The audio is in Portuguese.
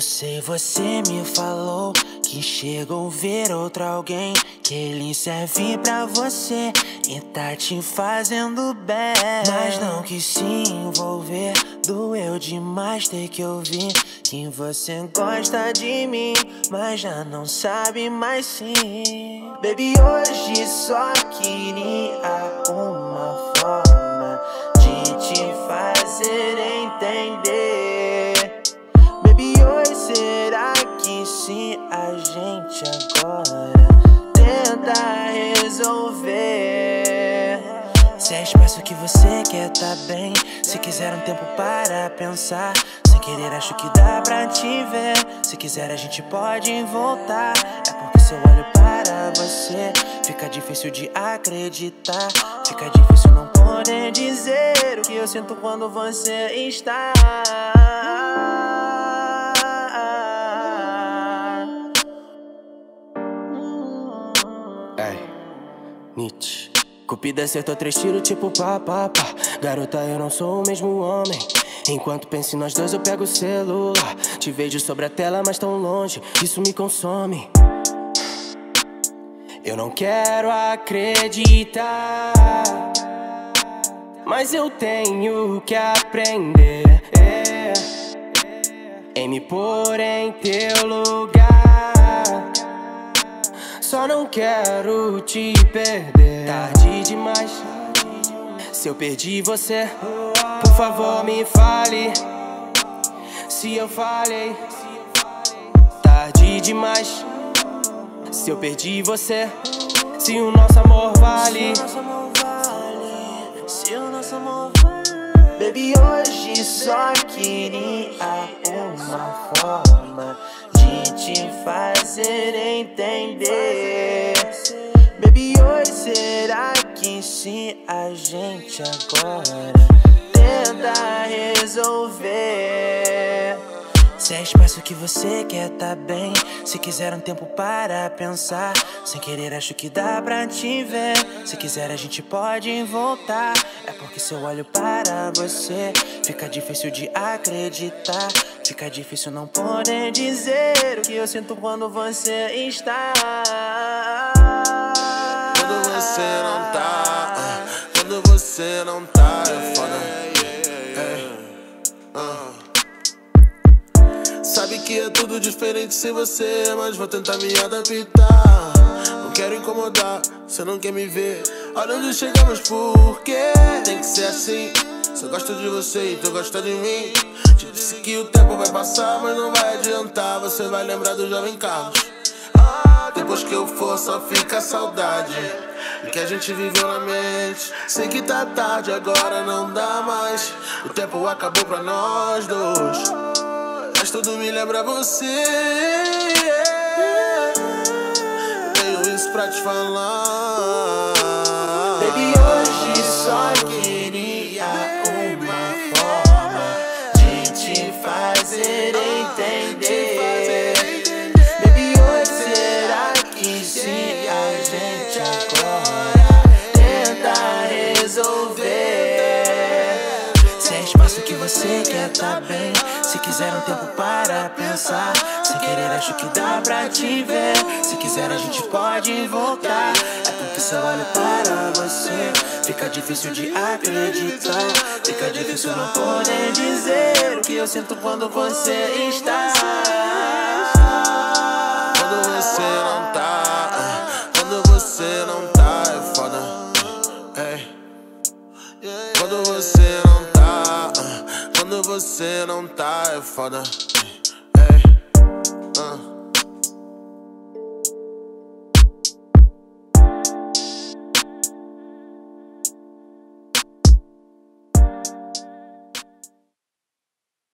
Eu sei, você me falou que chegou a ver outro alguém, que ele serve pra você e tá te fazendo bem. Mas não quis se envolver, doeu demais ter que ouvir que você gosta de mim, mas já não sabe mais sim. Baby, hoje só queria uma forma de te fazer entender. Baby, hoje será que se a gente agora tentar resolver? Se é espaço que você quer, tá bem. Se quiser um tempo para pensar, sem querer acho que dá pra te ver. Se quiser a gente pode voltar. É porque se eu olho para você, fica difícil de acreditar, fica difícil não poder dizer o que eu sinto quando você está. Ei, Nith. Cupido acertou 3 tiros tipo pá, pá, pá. Garota, eu não sou o mesmo homem. Enquanto penso em nós dois eu pego o celular. Te vejo sobre a tela mas tão longe, isso me consome. Eu não quero acreditar, mas eu tenho que aprender em me pôr em teu lugar. Só não quero te perder. Tarde demais, se eu perdi você, por favor me fale se eu falhei. Tarde demais, se eu perdi você, se o nosso amor vale, se o nosso amor vale. Baby, hoje só queria uma forma de te fazer entender. Baby, hoje será que se a gente agora tentar resolver? Se é espaço que você quer, tá bem. Se quiser um tempo para pensar, sem querer acho que dá pra te ver. Se quiser a gente pode voltar. É porque se eu olho para você, fica difícil de acreditar, fica difícil não poder dizer o que eu sinto quando você está. Quando você não tá, quando você não tá, é foda. Sabe que é tudo diferente sem você, mas vou tentar me adaptar. Não quero incomodar, você não quer me ver. Olha onde chegamos, porque tem que ser assim. Se eu gosto de você e tu gosta de mim. Te disse que o tempo vai passar, mas não vai adiantar. Você vai lembrar do jovem Carlos. Depois que eu for só fica a saudade do que a gente viveu na mente. Sei que tá tarde, agora não dá mais. O tempo acabou pra nós dois, mas tudo me lembra você. Tenho isso pra te falar. Baby, hoje só queria uma forma de te fazer entender. Baby, hoje será que se a gente agora tentar resolver? Se é espaço que você quer, tá bem. Se quiser um tempo para pensar, sem querer acho que dá pra te ver. Se quiser a gente pode voltar. É porque se eu olho para você, fica difícil de acreditar, fica difícil não poder dizer o que eu sinto quando você está. Quando você não tá, quando você não tá, é foda. Quando você não tá, quando você não tá, é foda.